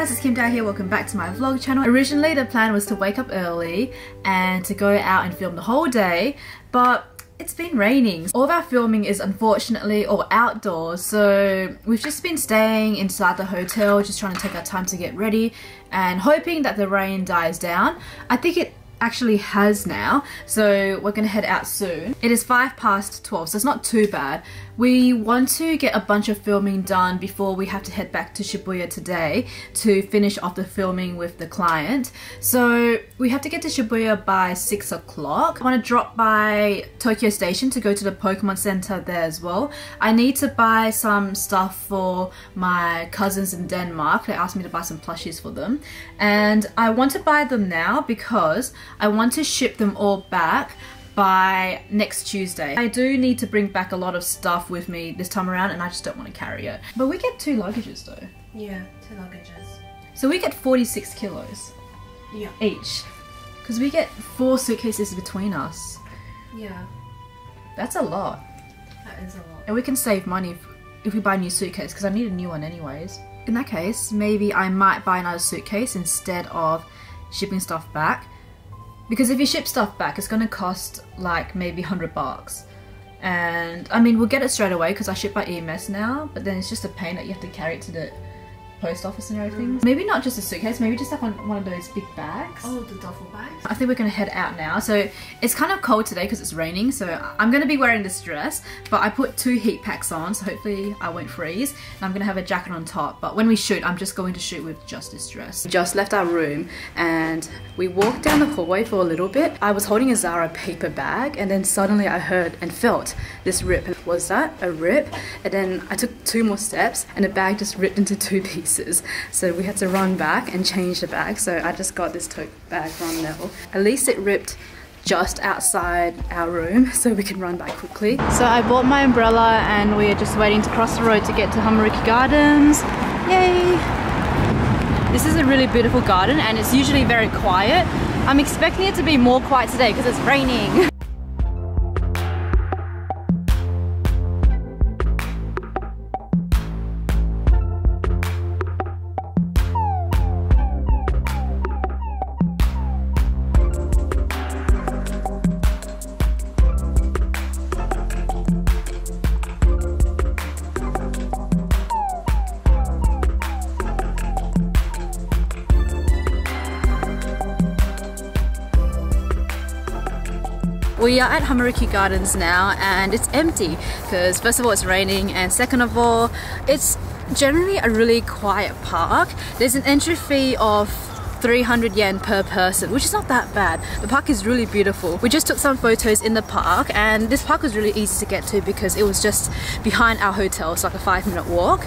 Guys, it's Kim Dao here, welcome back to my vlog channel. Originally the plan was to wake up early and to go out and film the whole day, but it's been raining. All of our filming is unfortunately all outdoors, so we've just been staying inside the hotel, just trying to take our time to get ready and hoping that the rain dies down. I think it actually has now, so we're gonna head out soon. It is 12:05, so it's not too bad. We want to get a bunch of filming done before we have to head back to Shibuya today to finish off the filming with the client. So we have to get to Shibuya by 6 o'clock. I want to drop by Tokyo Station to go to the Pokemon Center there as well. I need to buy some stuff for my cousins in Denmark. They asked me to buy some plushies for them, and I want to buy them now because I want to ship them all back by next Tuesday. I do need to bring back a lot of stuff with me this time around and I just don't want to carry it. But we get 2 luggages though. Yeah, 2 luggages. So we get 46 kilos. Yeah. Each. Because we get 4 suitcases between us. Yeah. That's a lot. That is a lot. And we can save money if we buy a new suitcase because I need a new one anyways. In that case, maybe I might buy another suitcase instead of shipping stuff back. Because if you ship stuff back, it's going to cost like maybe $100. And I mean, we'll get it straight away because I ship by EMS now, but then it's just a pain that you have to carry it to the post office and everything. Maybe not just a suitcase, maybe just like one of those big bags. Oh, the duffel bags? I think we're going to head out now. So it's kind of cold today because it's raining, so I'm going to be wearing this dress, but I put 2 heat packs on, so hopefully I won't freeze. And I'm going to have a jacket on top, but when we shoot, I'm just going to shoot with just this dress. We just left our room and we walked down the hallway for a little bit. I was holding a Zara paper bag and then suddenly I heard and felt this rip. Was that a rip? And then I took 2 more steps and the bag just ripped into 2 pieces. So we had to run back and change the bag, so I just got this tote bag from Lovel. At least it ripped just outside our room so we can run back quickly. So I bought my umbrella and we're just waiting to cross the road to get to Hamarikyu Gardens. Yay! This is a really beautiful garden and it's usually very quiet. I'm expecting it to be more quiet today because it's raining. We are at Hamarikyu Gardens now and it's empty because first of all it's raining and second of all it's generally a really quiet park. There's an entry fee of 300 yen per person, which is not that bad. The park is really beautiful. We just took some photos in the park and this park was really easy to get to because it was just behind our hotel, so like a 5-minute walk.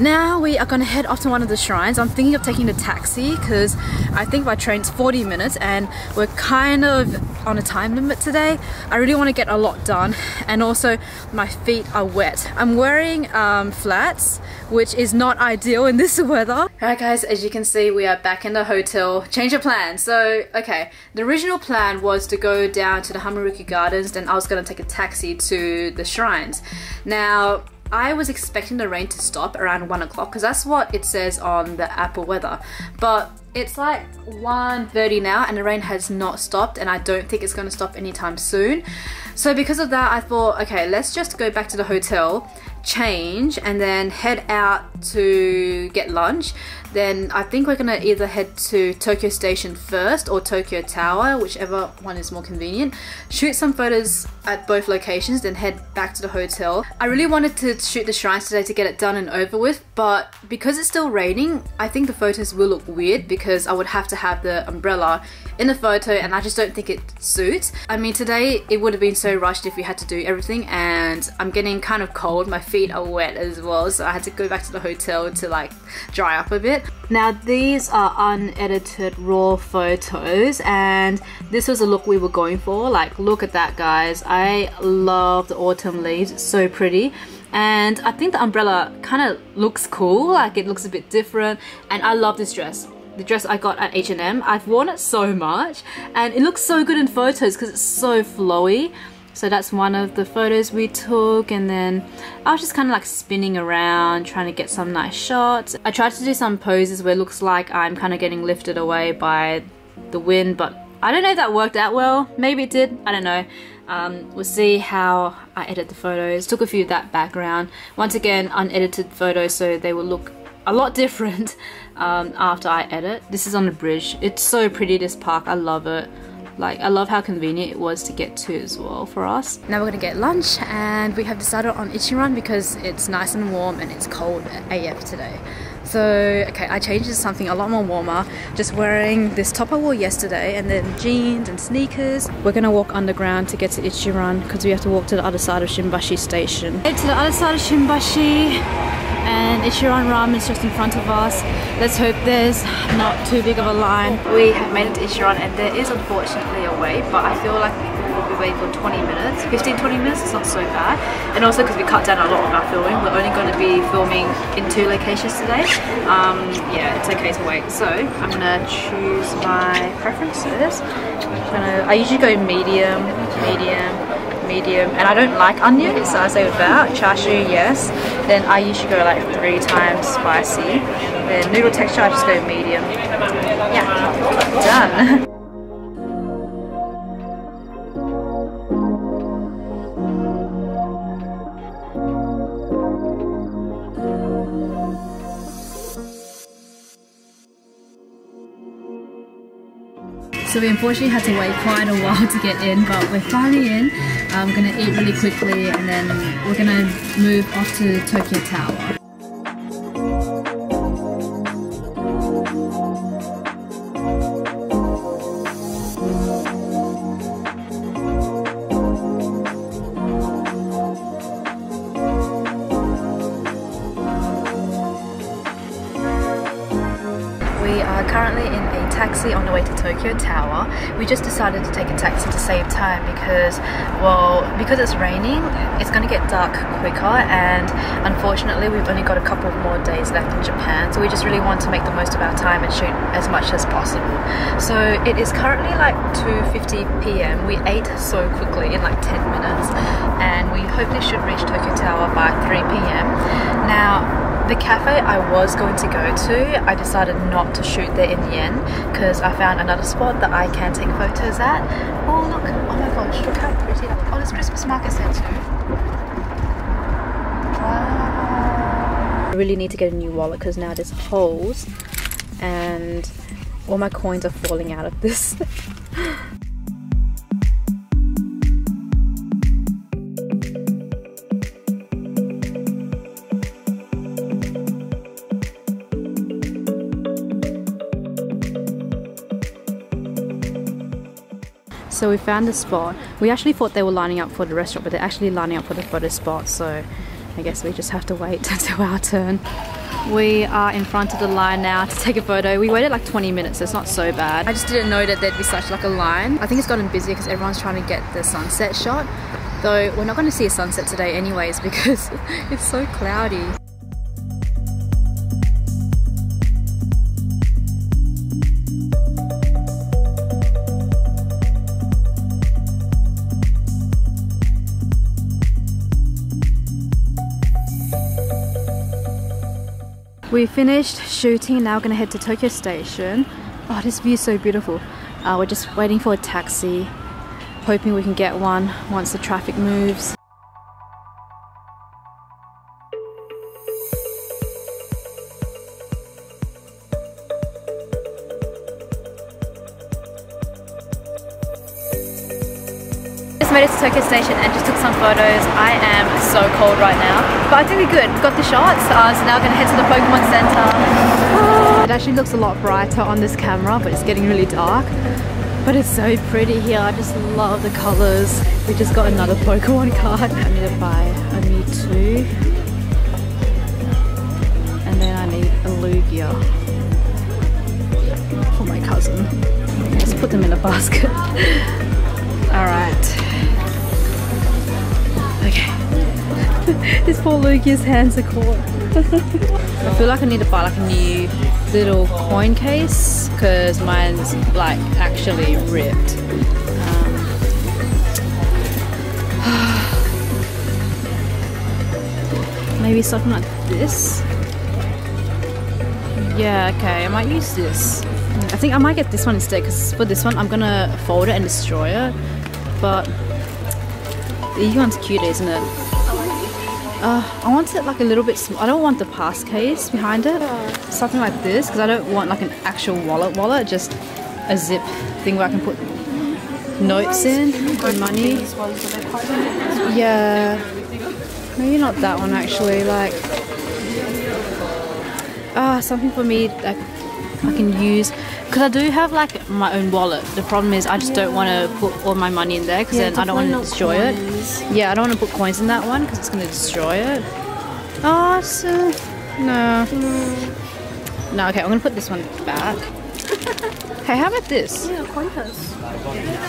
Now we are going to head off to one of the shrines. I'm thinking of taking the taxi because I think by train's 40 minutes and we're kind of on a time limit today. I really want to get a lot done and also my feet are wet. I'm wearing flats, which is not ideal in this weather. Alright guys, as you can see we are back in the hotel. Change of plan. So okay, the original plan was to go down to the Hamarikyu Gardens, then I was going to take a taxi to the shrines. Now I was expecting the rain to stop around 1 o'clock because that's what it says on the Apple weather, but it's like 1:30 now and the rain has not stopped and I don't think it's going to stop anytime soon. So because of that I thought, okay, let's just go back to the hotel, change and then head out to get lunch. Then I think we're going to either head to Tokyo Station first or Tokyo Tower, whichever one is more convenient. Shoot some photos at both locations then head back to the hotel. I really wanted to shoot the shrines today to get it done and over with, but because it's still raining I think the photos will look weird because I would have to have the umbrella in the photo and I just don't think it suits. I mean, today it would have been so rushed if we had to do everything and I'm getting kind of cold. My feet are wet as well, so I had to go back to the hotel to like dry up a bit. Now these are unedited raw photos and this was the look we were going for. Like, look at that guys, I love the autumn leaves, it's so pretty. And I think the umbrella kind of looks cool, like it looks a bit different. And I love this dress. The dress I got at H&M, I've worn it so much and it looks so good in photos because it's so flowy. So that's one of the photos we took, and then I was just kind of like spinning around trying to get some nice shots. I tried to do some poses where it looks like I'm kind of getting lifted away by the wind, but I don't know if that worked out well. Maybe it did, I don't know. We'll see how I edit the photos. Took a few of that background. Once again, unedited photos, so they will look a lot different after I edit. This is on the bridge. It's so pretty, this park, I love it. Like, I love how convenient it was to get to as well for us. Now we're gonna get lunch, and we have decided on Ichiran because it's nice and warm and it's cold AF today. So, okay, I changed to something a lot more warmer, just wearing this top I wore yesterday and then jeans and sneakers. We're gonna walk underground to get to Ichiran because we have to walk to the other side of Shinbashi Station. To the other side of Shinbashi, and Ichiran Ramen is just in front of us. Let's hope there's not too big of a line. We have made it to Ichiran, and there is unfortunately a wait, but I feel like we will be waiting for 20 minutes. 15-20 minutes is not so bad. And also because we cut down a lot of our filming, we're only going to be filming in 2 locations today. Yeah, it's okay to wait. So I'm going to choose my preferences. I usually go medium, medium, and I don't like onion, so I say without. Chashu, yes. Then I usually go like 3 times spicy. Then noodle texture, I just go medium. Yeah, done. So we unfortunately had to wait quite a while to get in, but we're finally in. I'm gonna eat really quickly, and then we're gonna move off to Tokyo Tower. On the way to Tokyo Tower. We just decided to take a taxi to save time because, well, because it's raining, it's going to get dark quicker, and unfortunately we've only got a couple more days left in Japan, so we just really want to make the most of our time and shoot as much as possible. So it is currently like 2:50 p.m. We ate so quickly in like 10 minutes, and we hopefully should reach Tokyo Tower by 3 p.m. Now, the cafe I was going to go to, I decided not to shoot there in the end because I found another spot that I can take photos at. Oh look, oh my gosh, look how pretty that is. Oh, there's Christmas markets there too. Wow. I really need to get a new wallet because now there's holes and all my coins are falling out of this. So we found the spot. We actually thought they were lining up for the restaurant, but they're actually lining up for the photo spot, so I guess we just have to wait until our turn. We are in front of the line now to take a photo. We waited like 20 minutes, so it's not so bad. I just didn't know that there'd be such like a line. I think it's gotten busier because everyone's trying to get the sunset shot, though we're not going to see a sunset today anyways because it's so cloudy. We finished shooting, now we're gonna head to Tokyo Station. Oh, this view is so beautiful. We're just waiting for a taxi, hoping we can get one once the traffic moves. Made it to Tokyo Station and just took some photos. I am so cold right now, but I think we're good. We got the shots, so now we're gonna head to the Pokemon Center. Ah. It actually looks a lot brighter on this camera, but it's getting really dark. But it's so pretty here. I just love the colors. We just got another Pokemon card. I need to buy a Mewtwo, and then I need a Lugia for my cousin. Just put them in a basket. All right. Okay. This poor Lugia's hands are caught. I feel like I need to buy like a new little coin case because mine's like actually ripped. Maybe something like this? Yeah, okay, I might use this. I think I might get this one instead, because for this one I'm gonna fold it and destroy it. But the Eeyore's cute, isn't it? I want it like a little bit small. I don't want the pass case behind it. Something like this, because I don't want like an actual wallet, just a zip thing where I can put notes in and money. Yeah, maybe not that one actually. Like something for me like I can use, because I do have like my own wallet. The problem is I just don't want to put all my money in there, because then I don't want to destroy it. Yeah, I don't want to put coins in that one because it's going to destroy it. Oh, so no. No, okay, I'm going to put this one back. Hey, how about this? Yeah, coin purse.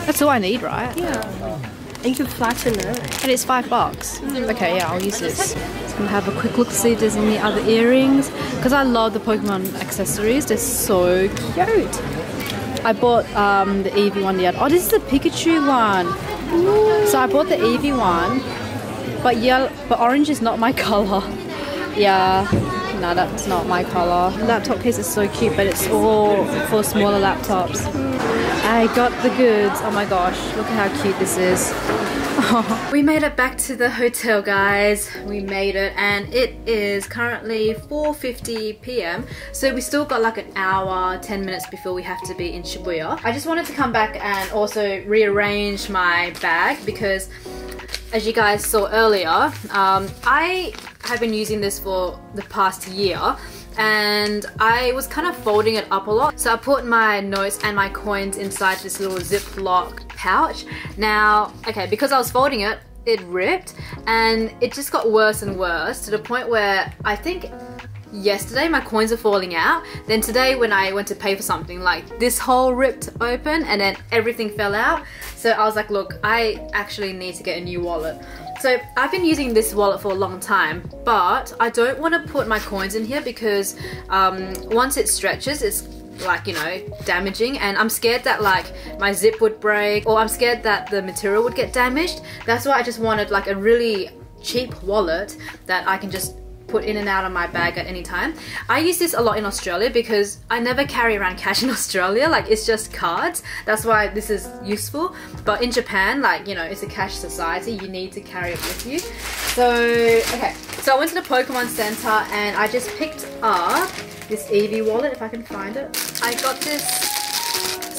That's all I need, right? Yeah. And you can flatten it. And it's $5. Okay, yeah, I'll use this. I'm gonna have a quick look to see if there's any other earrings, because I love the Pokemon accessories. They're so cute. I bought the Eevee one the other. Oh, this is the Pikachu one. Ooh. So I bought the Eevee one, but yellow, but orange is not my color. Yeah. No, that's not my colour. Laptop case is so cute, but it's all for smaller laptops. I got the goods. Oh my gosh, look at how cute this is. Oh. We made it back to the hotel, guys. We made it, and it is currently 4:50 p.m. So we still got like an hour, 10 minutes before we have to be in Shibuya. I just wanted to come back and also rearrange my bag, because as you guys saw earlier, I have been using this for the past year, and I was kind of folding it up a lot. So I put my notes and my coins inside this little Ziploc pouch. Now, okay, because I was folding it, it ripped, and it just got worse and worse, to the point where I think yesterday my coins are falling out. Then today when I went to pay for something, like this hole ripped open and then everything fell out. So I was like, look, I actually need to get a new wallet. So I've been using this wallet for a long time, but I don't want to put my coins in here, because once it stretches, it's like, you know, damaging, and I'm scared that like my zip would break, or I'm scared that the material would get damaged. That's why I just wanted like a really cheap wallet that I can just put in and out of my bag at any time. I use this a lot in Australia, because I never carry around cash in Australia, like it's just cards. That's why this is useful. But in Japan, like, you know, it's a cash society, you need to carry it with you. So okay, so I went to the Pokemon Center and I just picked up this Eevee wallet, if I can find it. I got this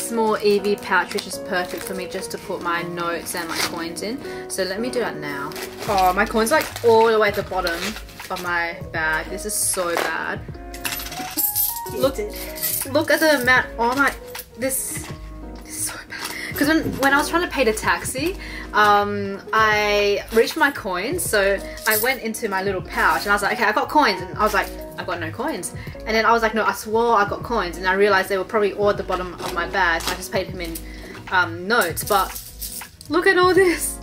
small Eevee pouch, which is perfect for me just to put my notes and my coins in. So let me do that now. Oh, my coins are like all the way at the bottom of my bag. This is so bad. Look at the amount. Oh my, this is so bad. Because when I was trying to pay the taxi, I reached my coins, so I went into my little pouch and I was like, okay, I got coins, and I was like, I've got no coins. And then I was like, no, I swore I got coins, and I realized they were probably all at the bottom of my bag, so I just paid him in notes. But look at all this.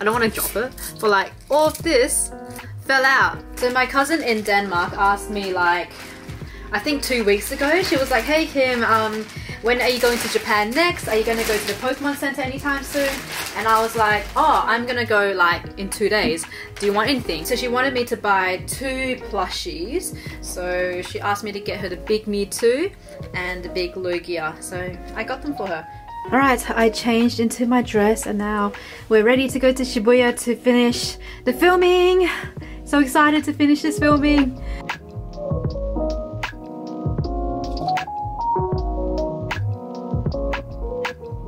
I don't want to drop it, but like all of this fell out. So my cousin in Denmark asked me, like, I think 2 weeks ago, she was like, hey Kim, when are you going to Japan next? Are you going to go to the Pokemon Center anytime soon? And I was like, oh, I'm going to go like in 2 days. Do you want anything? So she wanted me to buy 2 plushies. So she asked me to get her the big Mewtwo and the big Lugia. So I got them for her. Alright, I changed into my dress and now we're ready to go to Shibuya to finish the filming. So excited to finish this filming.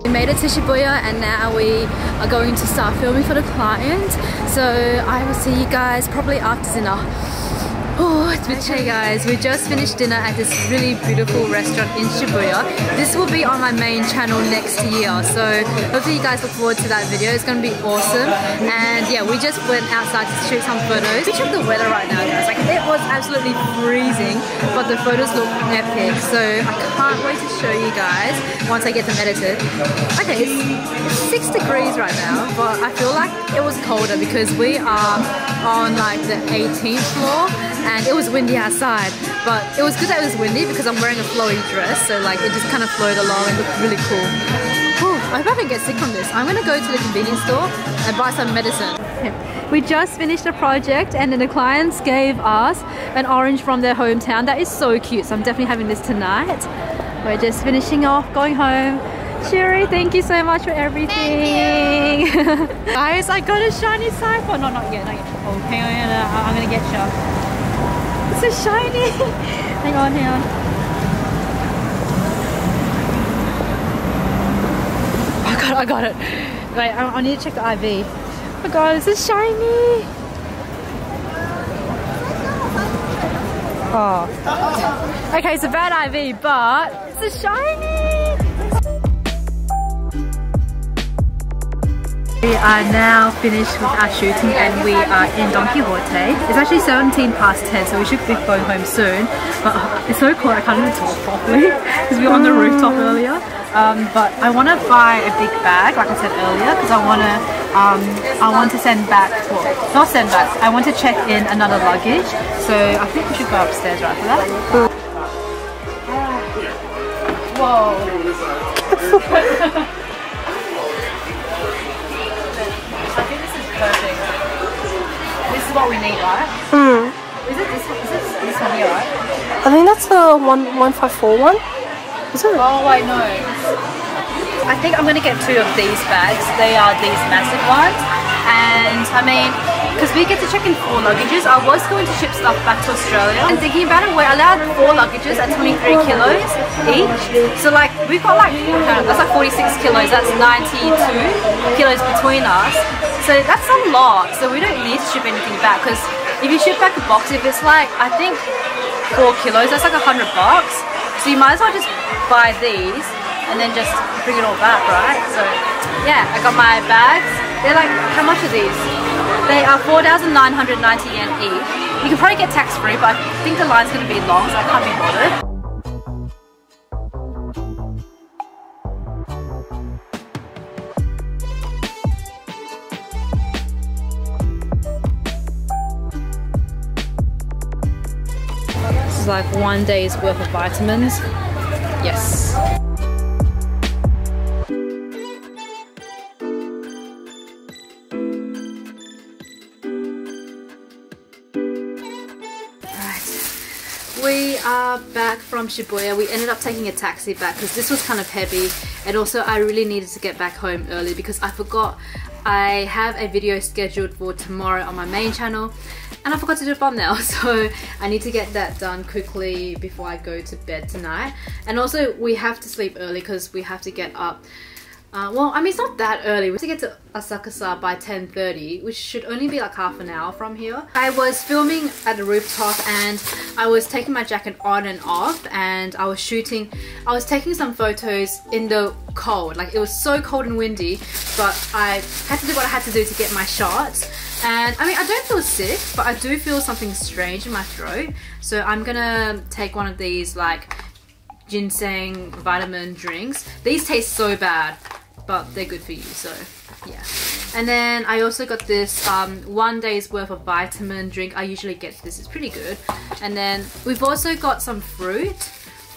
We made it to Shibuya and now we are going to start filming for the client. So I will see you guys probably after dinner. Oh, it's been okay, guys. We just finished dinner at this really beautiful restaurant in Shibuya. This will be on my main channel next year, so hopefully you guys look forward to that video. It's going to be awesome. And yeah, we just went outside to shoot some photos. We check the weather right now, guys. Like, it was absolutely freezing, but the photos look epic. So I can't wait to show you guys once I get them edited. Okay, it's 6 degrees right now, but I feel like it was colder because we are on like the 18th floor. And it was windy outside, but it was good that it was windy because I'm wearing a flowy dress, so like it just kind of flowed along and looked really cool. Whew, I hope I don't get sick from this. I'm gonna go to the convenience store and buy some medicine. We just finished a project and then the clients gave us an orange from their hometown. That is so cute, so I'm definitely having this tonight. We're just finishing off, going home. Sherry, thank you so much for everything. Guys, I got a shiny siphon. No, not yet, not yet. Oh, hang on, I'm gonna get you. It's so shiny. Hang on, hang on. Oh god, I got it. Wait, I need to check the IV. Oh my god, this is shiny. Oh. Okay, it's a bad IV, but it's a shiny. We are now finished with our shooting and we are in Don Quixote. It's actually 17 past 10, so we should be going home soon. But it's so cold, I can't even talk properly because we were on the rooftop earlier. But I want to buy a big bag, like I said earlier, because I want to send back, well, not send back, I want to check in another luggage. So I think we should go upstairs right after that. Whoa. Perfect. This is what we need, right? Mm. Is this one here, right? I think that's the 1154 one. Is it? Oh, I know. I think I'm gonna get two of these bags. They are these massive ones, and I mean, because we get to check in 4 luggages. I was going to ship stuff back to Australia. And thinking about it, we're allowed 4 luggages at 23 kilos each. So like, we've got like, that's like 46 kilos. That's 92 kilos between us. So that's a lot, so we don't need to ship anything back, because if you ship back a box, if it's like, I think 4 kilos, that's like $100 bucks. So you might as well just buy these and then just bring it all back, right? So yeah, I got my bags. They're like, how much are these? They are 4,990 yen each. You can probably get tax free, but I think the line's going to be long, so I can't be bothered. Like one day's worth of vitamins. Yes. Right. We are back from Shibuya. We ended up taking a taxi back because this was kind of heavy, and also I really needed to get back home early because I forgot I have a video scheduled for tomorrow on my main channel. And I forgot to do a thumbnail, so I need to get that done quickly before I go to bed tonight. And also we have to sleep early because we have to get up, well, I mean it's not that early. We have to get to Asakusa by 10:30, which should only be like half an hour from here. I was filming at the rooftop and I was taking my jacket on and off, and I was shooting, I was taking some photos in the cold. Like it was so cold and windy, but I had to do what I had to do to get my shots. And I mean, I don't feel sick, but I do feel something strange in my throat. So I'm gonna take one of these like ginseng vitamin drinks. These taste so bad, but they're good for you, so yeah. And then I also got this one day's worth of vitamin drink. I usually get this, it's pretty good. And then we've also got some fruit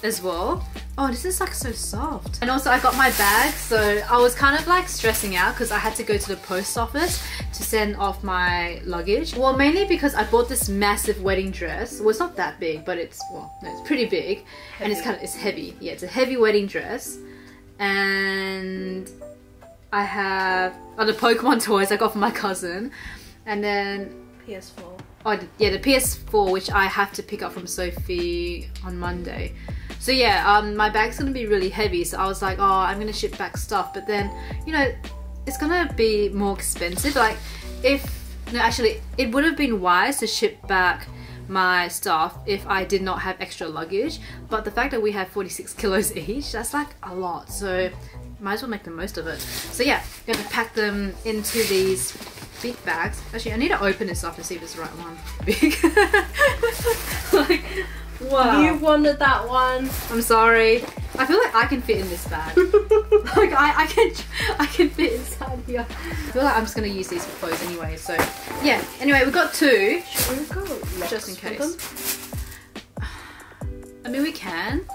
as well. Oh, this is like so soft. And also I got my bag, so I was kind of like stressing out because I had to go to the post office to send off my luggage. Well, mainly because I bought this massive wedding dress. Well, it's not that big, but it's, well, no, it's pretty big. Heavy. And it's kind of, it's heavy. Yeah, it's a heavy wedding dress. And I have, oh, the Pokemon toys I got from my cousin. And then PS4. Oh, yeah, the PS4, which I have to pick up from Sophie on Monday. So yeah, my bag's gonna be really heavy, so I was like, oh, I'm gonna ship back stuff, but then, you know, it's gonna be more expensive. Like, if, no, actually, it would have been wise to ship back my stuff if I did not have extra luggage, but the fact that we have 46 kilos each, that's like a lot, so might as well make the most of it. So yeah, I'm gonna pack them into these big bags. Actually, I need to open this up and see if it's the right one. Big. Like, wow. You wanted that one. I'm sorry. I feel like I can fit in this bag. Like I can fit inside here. I feel like I'm just gonna use these for clothes anyway. So yeah. Anyway, we got two. Should we go next, just in case? I mean, we can.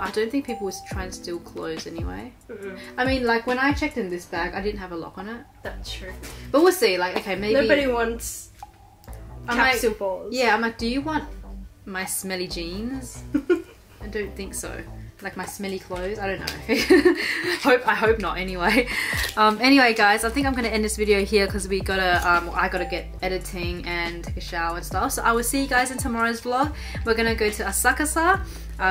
But I don't think people was trying to steal clothes anyway. I mean, like, when I checked in this bag, I didn't have a lock on it. That's true. But we'll see, like, okay, maybe... Nobody wants capsule balls. Yeah, I'm like, do you want my smelly jeans? I don't think so. Like, my smelly clothes? I don't know. I hope not, anyway. Anyway, guys, I think I'm gonna end this video here because we gotta, I gotta get editing and take a shower and stuff. So I will see you guys in tomorrow's vlog. We're gonna go to Asakusa,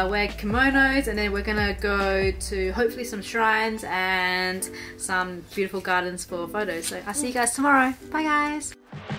wear kimonos, and then we're gonna go to hopefully some shrines and some beautiful gardens for photos. So I'll see you guys tomorrow. Bye, guys.